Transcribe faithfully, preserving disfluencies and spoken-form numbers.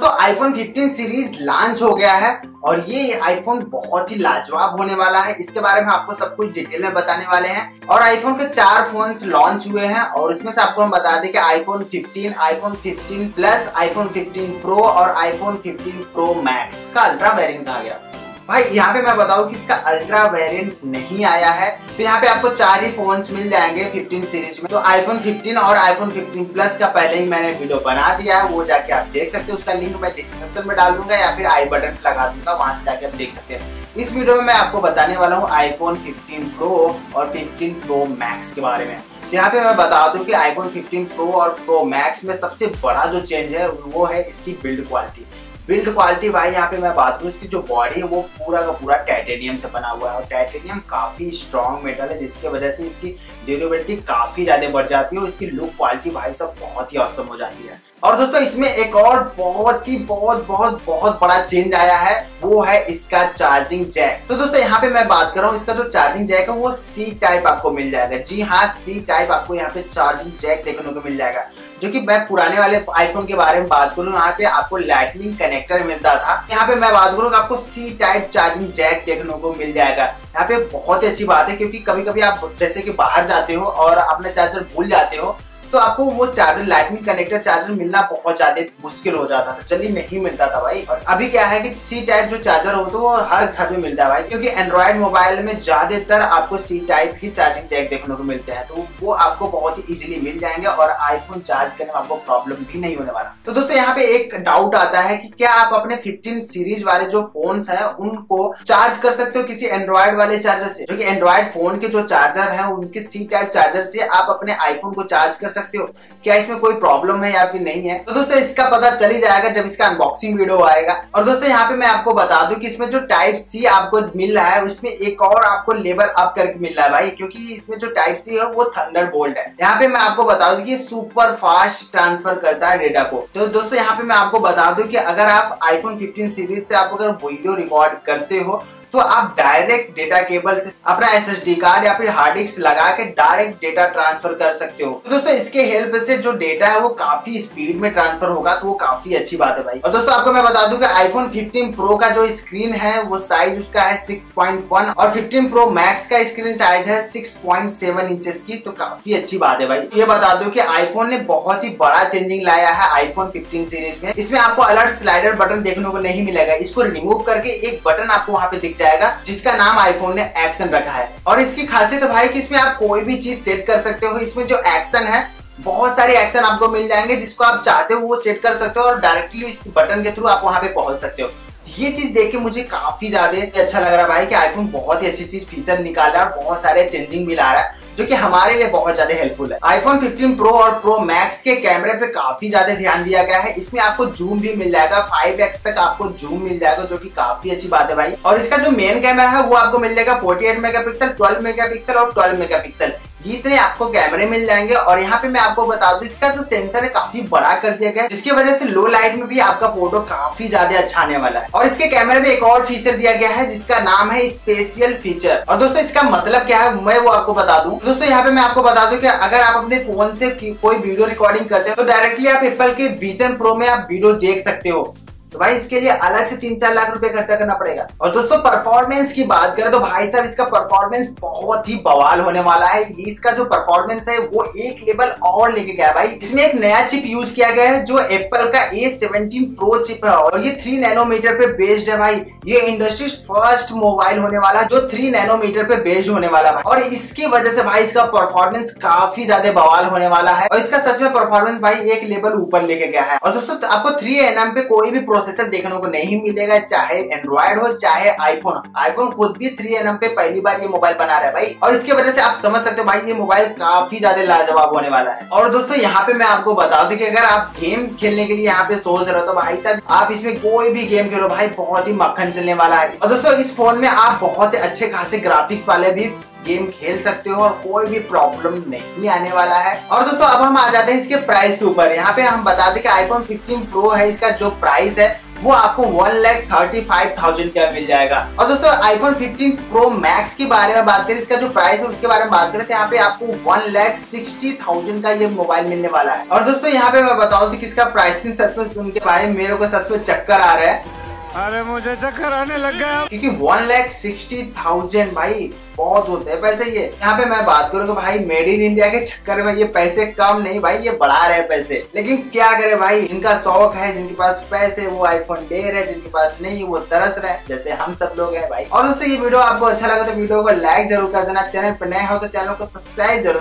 तो, तो iPhone fifteen series launch हो गया है और ये आईफोन बहुत ही लाजवाब होने वाला है। इसके बारे में आपको सब कुछ डिटेल में बताने वाले हैं। और आईफोन के चार फोन्स लॉन्च हुए हैं और इसमें से आपको हम बता दें कि iPhone fifteen, iPhone fifteen plus, iPhone fifteen pro और आईफोन फिफ्टीन प्रो मैक्स इसका अल्ट्रा वेरिएंट कहा गया। भाई यहाँ पे मैं बताऊँ कि इसका अल्ट्रा वेरिएंट नहीं आया है, तो यहाँ पे आपको चार ही फोन्स मिल जाएंगे फिफ्टीन सीरीज में। तो आईफोन फिफ्टीन और आईफोन फिफ्टीन प्लस का पहले ही मैंने वीडियो बना दिया है, वो जाके आप देख सकते हो। उसका लिंक मैं डिस्क्रिप्शन में डाल दूंगा या फिर आई बटन लगा दूंगा, वहां से जाके आप देख सकते हैं। इस वीडियो में मैं आपको बताने वाला हूँ आईफोन फिफ्टीन प्रो और फिफ्टीन प्रो मैक्स के बारे में। यहाँ पे मैं बता दूं कि आईफोन फिफ्टीन प्रो और प्रो मैक्स में सबसे बड़ा जो चेंज है वो है इसकी बिल्ड क्वालिटी। बिल्ड क्वालिटी भाई यहाँ पे मैं बात करूँ, इसकी जो बॉडी है वो पूरा का पूरा टाइटेनियम से बना हुआ है और टाइटेनियम काफ़ी स्ट्रॉन्ग मेटल है, जिसकी वजह से इसकी ड्यूरेबिलिटी काफ़ी ज़्यादा बढ़ जाती है और इसकी लुक क्वालिटी भाई सब बहुत ही औसम हो जाती है। और दोस्तों इसमें एक और बहुत ही बहुत बहुत बहुत बड़ा चेंज आया है, वो है इसका चार्जिंग जैक। तो दोस्तों यहाँ पे मैं बात कर रहा हूँ, इसका जो चार्जिंग जैक है वो सी टाइप आपको मिल जाएगा। जी हाँ, सी टाइप आपको यहाँ पे चार्जिंग जैक देखने को मिल जाएगा। जो कि मैं पुराने वाले आईफोन के बारे में बात करूँ, यहाँ पे आपको लाइटनिंग कनेक्टर मिलता था, यहाँ पे मैं बात करूँ आपको सी टाइप चार्जिंग जैक देखने को मिल जाएगा। यहाँ पे बहुत ही अच्छी बात है, क्योंकि कभी कभी आप जैसे कि बाहर जाते हो और अपना चार्जर भूल जाते हो, तो आपको वो चार्जर लाइटनिंग कनेक्टर चार्जर मिलना बहुत ज्यादा मुश्किल हो जाता था, जल्दी नहीं मिलता था भाई। और अभी क्या है कि सी टाइप जो चार्जर हो तो वो हर घर में मिलता है भाई, क्योंकि एंड्रॉयड मोबाइल में ज्यादातर आपको सी टाइप ही चार्जिंग जैक देखने को मिलते हैं, तो वो आपको बहुत ही इजीली मिल जाएंगे और आईफोन चार्ज करने में आपको प्रॉब्लम भी नहीं होने वाला। तो दोस्तों यहाँ पे एक डाउट आता है कि क्या आप अपने फिफ्टीन सीरीज वाले जो फोन है उनको चार्ज कर सकते हो किसी एंड्रॉयड वाले चार्जर से? जो कि एंड्रॉयड फोन के जो चार्जर है उनके सी टाइप चार्जर से आप अपने आईफोन को चार्ज कर सकते हो, क्या इसमें कोई प्रॉब्लम है या फिर नहीं है? तो दोस्तों इसका पता चली जाएगा जब इसका अनबॉक्सिंग वीडियो आएगा। और दोस्तों यहाँ पे मैं आपको बता दूं कि इसमें जो टाइप सी आपको मिल रहा है उसमें एक और आपको लेवल अप करके मिल रहा है भाई, क्योंकि इसमें जो टाइप सी है वो थंडरबोल्ट है। यहाँ पे मैं आपको बता दूं कि सुपर फास्ट ट्रांसफर करता है डेटा को। तो दोस्तों यहाँ पे मैं आपको बता दूं कि अगर आप आईफोन फिफ्टीन सीरीज से आप अगर वीडियो रिकॉर्ड करते हो तो आप डायरेक्ट डेटा केबल से अपना एसएसडी कार्ड या फिर हार्ड डिस्क लगा के डायरेक्ट डेटा ट्रांसफर कर सकते हो। तो दोस्तों इसके हेल्प से जो डेटा है वो काफी स्पीड में ट्रांसफर होगा, तो वो काफी अच्छी बात है भाई। और दोस्तों आपको मैं बता दूं कि आईफोन फिफ्टीन प्रो का जो स्क्रीन है वो साइज उसका है सिक्स पॉइंट वन और फिफ्टीन प्रो मैक्स का स्क्रीन साइज है सिक्स पॉइंट सेवन इंचेस की, तो काफी अच्छी बात है भाई। ये बता दो कि आईफोन ने बहुत ही बड़ा चेंजिंग लाया है आईफोन फिफ्टीन सीरीज में। इसमें आपको अलर्ट स्लाइडर बटन देखने को नहीं मिलेगा, इसको रिमूव करके एक बटन आपको वहाँ पे जाएगा जिसका नाम आईफोन ने एक्शन रखा है। और इसकी खासियत भाई कि इसमें आप कोई भी चीज सेट कर सकते हो। इसमें जो एक्शन है बहुत सारे एक्शन आपको मिल जाएंगे, जिसको आप चाहते हो वो सेट कर सकते हो और डायरेक्टली इस बटन के थ्रू आप वहां पे पहुंच सकते हो। ये चीज देख के मुझे काफी ज्यादा अच्छा लग रहा है भाई कि आईफोन बहुत ही अच्छी चीज फीचर निकाला और बहुत सारे चेंजिंग भी ला रहा है, जो कि हमारे लिए बहुत ज्यादा हेल्पफुल है। आईफोन फिफ्टीन प्रो और प्रो मैक्स के कैमरे पे काफी ज्यादा ध्यान दिया गया है। इसमें आपको जूम भी मिल जाएगा, फाइव एक्स तक आपको जूम मिल जाएगा, जो कि काफी अच्छी बात है भाई। और इसका जो मेन कैमरा है वो आपको मिल जाएगा forty eight megapixel, twelve megapixel और ट्वेल्व मेगापिक्सल, इतने आपको कैमरे मिल जाएंगे। और यहाँ पे मैं आपको बता दूं इसका जो सेंसर है काफी बड़ा कर दिया गया है, जिसकी वजह से लो लाइट में भी आपका फोटो काफी ज्यादा अच्छा आने वाला है। और इसके कैमरे में एक और फीचर दिया गया है जिसका नाम है स्पेशियल फीचर। और दोस्तों इसका मतलब क्या है मैं वो आपको बता दूं। दोस्तों यहाँ पे मैं आपको बता दूं कि अगर आप अपने फोन से कोई वीडियो रिकॉर्डिंग करते हो तो डायरेक्टली आप एप्पल के विजन प्रो में आप वीडियो देख सकते हो। तो भाई इसके लिए अलग से तीन चार लाख रुपए खर्चा करना पड़ेगा। और दोस्तों परफॉर्मेंस की बात करें तो भाई साहब इसका परफॉर्मेंस बहुत ही बवाल होने वाला है। इसका जो परफॉर्मेंस है वो एक लेवल और लेके गया भाई। इसमें एक नया चिप यूज किया गया है जो एप्पल का ए सेवनटीन प्रो चिप है और ये थ्री नैनोमीटर पे बेस्ड है भाई। ये इंडस्ट्री फर्स्ट मोबाइल होने वाला जो थ्री नैनोमीटर पे बेस्ड होने वाला है और इसकी वजह से भाई इसका परफॉर्मेंस काफी ज्यादा बवाल होने वाला है और इसका सच में परफॉर्मेंस भाई एक लेवल ऊपर लेके गया है। और दोस्तों आपको थ्री एनएम पे कोई भी प्रोसेसर देखने को नहीं मिलेगा, चाहे एंड्रॉइड हो चाहे आईफोन। आईफोन खुद भी थ्री एन एम पे पहली बार ये मोबाइल बना रहा है भाई और इसके वजह से आप समझ सकते हो भाई ये मोबाइल काफी ज्यादा लाजवाब होने वाला है। और दोस्तों यहाँ पे मैं आपको बता दूं कि अगर आप गेम खेलने के लिए यहाँ पे सोच रहे हो तो भाई साहब आप इसमें कोई भी गेम खेलो भाई, बहुत ही मक्खन चलने वाला है। और दोस्तों इस फोन में आप बहुत अच्छे खासे ग्राफिक्स वाले भी गेम खेल सकते हो और कोई भी प्रॉब्लम नहीं आने वाला है। और दोस्तों अब हम आ जाते हैं इसके प्राइस के ऊपर। यहाँ पे हम बता दें कि आईफोन फिफ्टीन प्रो है, इसका जो प्राइस है वो आपको एक लाख पैंतीस हज़ार का मिल जाएगा। और दोस्तों आईफोन फिफ्टीन Pro Max के बारे में बात करें, इसका जो प्राइस है उसके बारे में बात करें तो यहाँ पे आपको एक लाख साठ हज़ार का ये मोबाइल मिलने वाला है। और दोस्तों यहाँ पे मैं बताऊँ कि इसका प्राइसिंग सच में सुन के भाई मेरे को सच में चक्कर आ रहा है, अरे मुझे चक्कर आने लग गया, क्योंकि वन लाख सिक्सटी थाउजेंड भाई बहुत होते हैं पैसे। ये यहाँ पे मैं बात करूँ तो भाई मेड इन इंडिया के चक्कर में ये पैसे कम नहीं भाई, ये बढ़ा रहे हैं पैसे, लेकिन क्या करे भाई, जिनका शौक है, जिनके पास पैसे वो आईफोन ले रहे, जिनके पास नहीं वो तरस रहे, जैसे हम सब लोग हैं भाई। और दोस्तों ये वीडियो आपको अच्छा लगा तो वीडियो को लाइक जरूर कर देना, चैनल पर नए हो तो चैनल को सब्सक्राइब जरूर